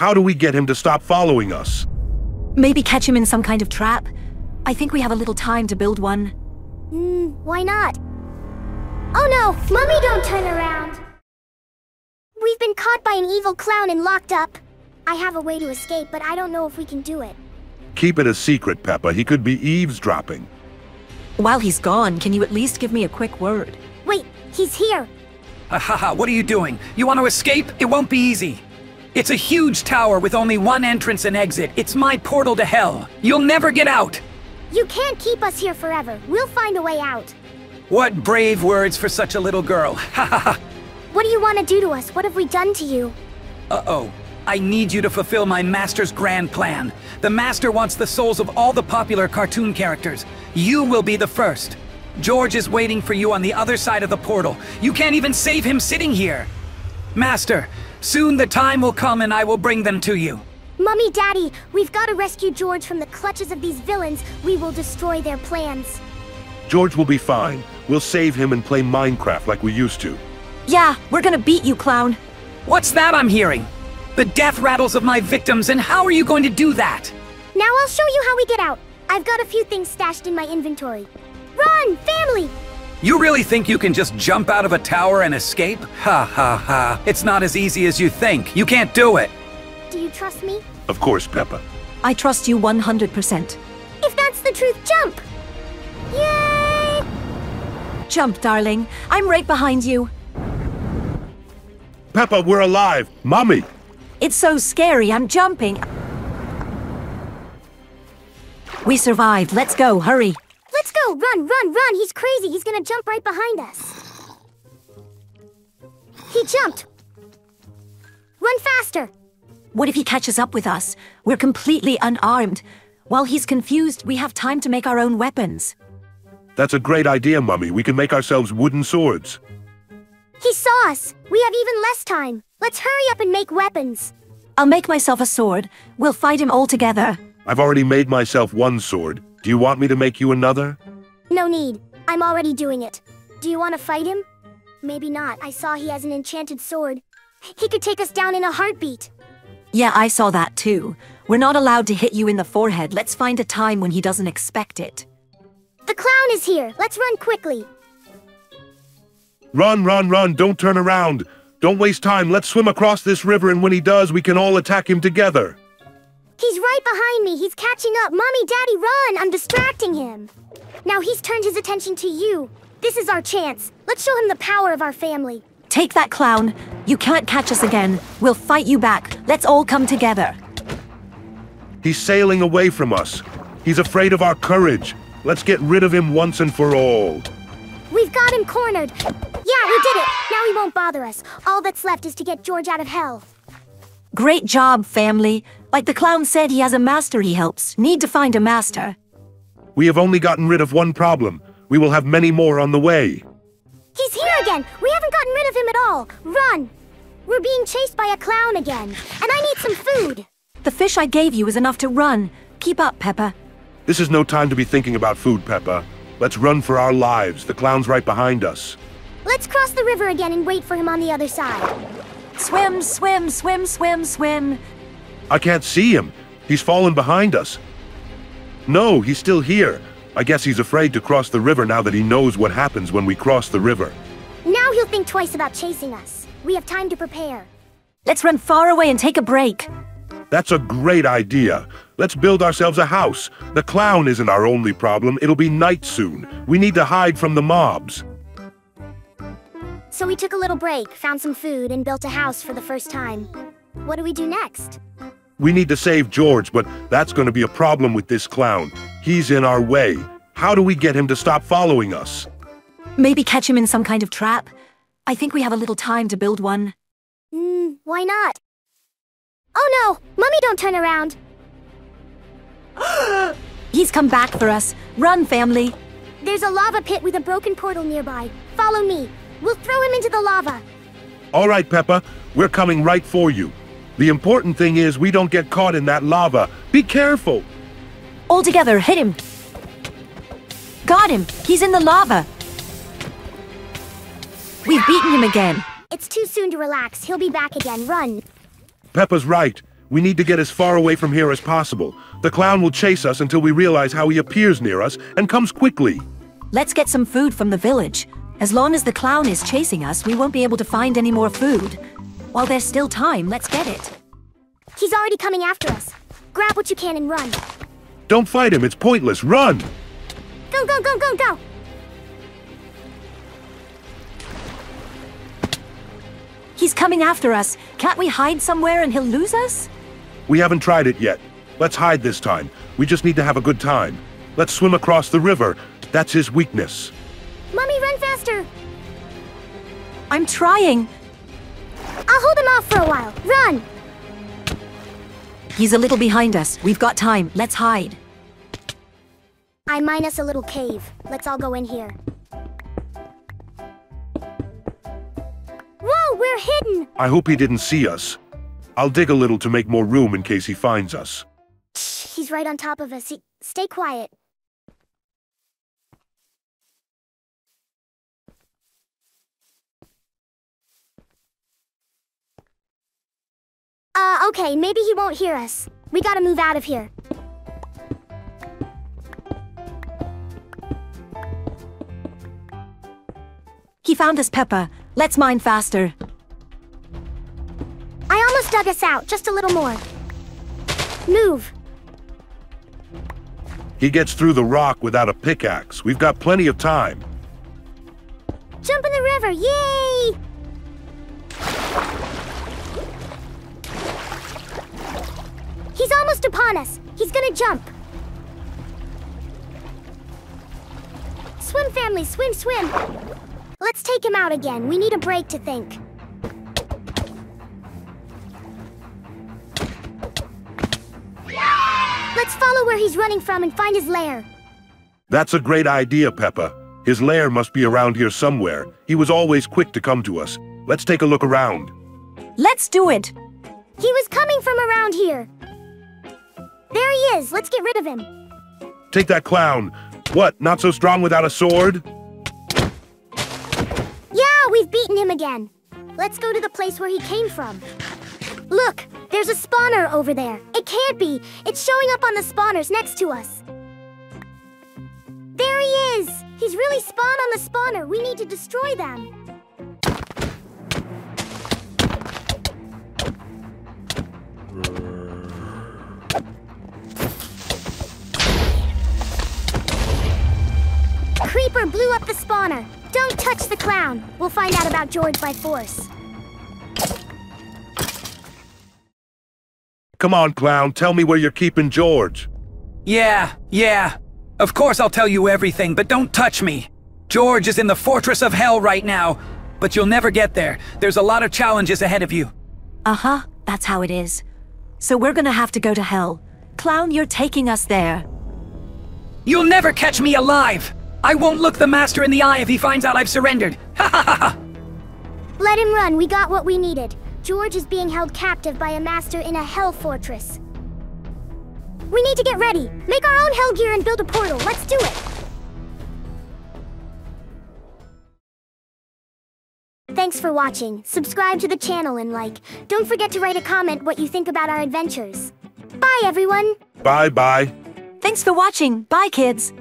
How do we get him to stop following us? Maybe catch him in some kind of trap. I think we have a little time to build one. Why not? Oh no! Mummy, don't turn around! We've been caught by an evil clown and locked up. I have a way to escape, but I don't know if we can do it. Keep it a secret, Peppa. He could be eavesdropping. While he's gone, can you at least give me a quick word? Wait, he's here! Haha, what are you doing? You want to escape? It won't be easy. It's a huge tower with only one entrance and exit. It's my portal to hell. You'll never get out! You can't keep us here forever. We'll find a way out. What brave words for such a little girl. Hahaha. What do you want to do to us? What have we done to you? Uh-oh. I need you to fulfill my master's grand plan. The master wants the souls of all the popular cartoon characters. You will be the first. George is waiting for you on the other side of the portal. You can't even save him sitting here. Master, soon the time will come and I will bring them to you. Mummy, Daddy, we've got to rescue George from the clutches of these villains. We will destroy their plans. George will be fine. We'll save him and play Minecraft like we used to. Yeah, we're gonna beat you, clown. What's that I'm hearing? The death rattles of my victims, and how are you going to do that? Now I'll show you how we get out. I've got a few things stashed in my inventory. Run, family! You really think you can just jump out of a tower and escape? Ha ha ha. It's not as easy as you think. You can't do it. Do you trust me? Of course, Peppa. I trust you 100%. If that's the truth, jump! Yay! Jump, darling. I'm right behind you. Peppa, we're alive. Mommy! It's so scary, I'm jumping. We survived. Let's go, hurry. Let's go, run, run, run. He's crazy. He's gonna jump right behind us. He jumped. Run faster. What if he catches up with us? We're completely unarmed. While he's confused, we have time to make our own weapons. That's a great idea, Mummy. We can make ourselves wooden swords. He saw us. We have even less time. Let's hurry up and make weapons. I'll make myself a sword. We'll fight him all together. I've already made myself one sword. Do you want me to make you another? No need. I'm already doing it. Do you want to fight him? Maybe not. I saw he has an enchanted sword. He could take us down in a heartbeat. Yeah, I saw that too. We're not allowed to hit you in the forehead. Let's find a time when he doesn't expect it. The clown is here. Let's run quickly. Run, run, run. Don't turn around. Don't waste time. Let's swim across this river, and when he does, we can all attack him together. He's right behind me. He's catching up. Mommy, Daddy, run. I'm distracting him. Now he's turned his attention to you. This is our chance. Let's show him the power of our family. Take that, clown. You can't catch us again. We'll fight you back. Let's all come together. He's sailing away from us. He's afraid of our courage. Let's get rid of him once and for all. We've got him cornered. Yeah, we did it. Now he won't bother us. All that's left is to get George out of hell. Great job, family. Like the clown said, he has a master he helps. Need to find a master. We have only gotten rid of one problem. We will have many more on the way. He's here again. We haven't gotten rid of him at all. Run. We're being chased by a clown again. And I need some food. The fish I gave you is enough to run. Keep up, Peppa. This is no time to be thinking about food, Peppa. Let's run for our lives. The clown's right behind us. Let's cross the river again and wait for him on the other side. Swim, swim, swim, swim, swim. I can't see him. He's fallen behind us. No, he's still here. I guess he's afraid to cross the river now that he knows what happens when we cross the river. Now he'll think twice about chasing us. We have time to prepare. Let's run far away and take a break. That's a great idea. Let's build ourselves a house. The clown isn't our only problem. It'll be night soon. We need to hide from the mobs. So we took a little break, found some food, and built a house for the first time. What do we do next? We need to save George, but that's going to be a problem with this clown. He's in our way. How do we get him to stop following us? Maybe catch him in some kind of trap. I think we have a little time to build one. Why not? Oh no! Mummy, don't turn around! He's come back for us. Run, family! There's a lava pit with a broken portal nearby. Follow me. We'll throw him into the lava. All right, Peppa. We're coming right for you. The important thing is we don't get caught in that lava. Be careful. All together, hit him. Got him. He's in the lava. We've beaten him again. It's too soon to relax. He'll be back again. Run. Peppa's right. We need to get as far away from here as possible. The clown will chase us until we realize how he appears near us and comes quickly. Let's get some food from the village. As long as the clown is chasing us, we won't be able to find any more food. While there's still time, let's get it. He's already coming after us. Grab what you can and run. Don't fight him, it's pointless. Run! Go, go, go, go, go! He's coming after us. Can't we hide somewhere and he'll lose us? We haven't tried it yet. Let's hide this time. We just need to have a good time. Let's swim across the river. That's his weakness. Mommy, run faster! I'm trying. I'll hold him off for a while. Run! He's a little behind us. We've got time. Let's hide. I mine us a little cave. Let's all go in here. Whoa, we're hidden! I hope he didn't see us. I'll dig a little to make more room in case he finds us. He's right on top of us. Stay quiet. Okay, maybe he won't hear us. We gotta move out of here. He found us, Peppa. Let's mine faster. I almost dug us out, just a little more. Move. He gets through the rock without a pickaxe. We've got plenty of time. Jump in the river, yay! He's almost upon us. He's gonna jump. Swim, family, swim, swim. Let's take him out again. We need a break to think. Let's follow where he's running from and find his lair. That's a great idea, Peppa. His lair must be around here somewhere. He was always quick to come to us. Let's take a look around. Let's do it. He was coming from around here. There he is! Let's get rid of him! Take that clown! What, not so strong without a sword? Yeah, we've beaten him again! Let's go to the place where he came from. Look! There's a spawner over there! It can't be! It's showing up on the spawners next to us! There he is! He's really spawned on the spawner! We need to destroy them! Creeper blew up the spawner. Don't touch the clown. We'll find out about George by force. Come on, clown. Tell me where you're keeping George. Yeah. Of course I'll tell you everything, but don't touch me. George is in the fortress of hell right now, but you'll never get there. There's a lot of challenges ahead of you. Uh-huh. That's how it is. So we're gonna have to go to hell. Clown, you're taking us there. You'll never catch me alive! I won't look the master in the eye if he finds out I've surrendered! Ha ha ha ha! Let him run, we got what we needed. George is being held captive by a master in a hell fortress. We need to get ready! Make our own hell gear and build a portal, let's do it! Thanks for watching. Subscribe to the channel and like. Don't forget to write a comment what you think about our adventures. Bye everyone! Bye bye! Thanks for watching, bye kids!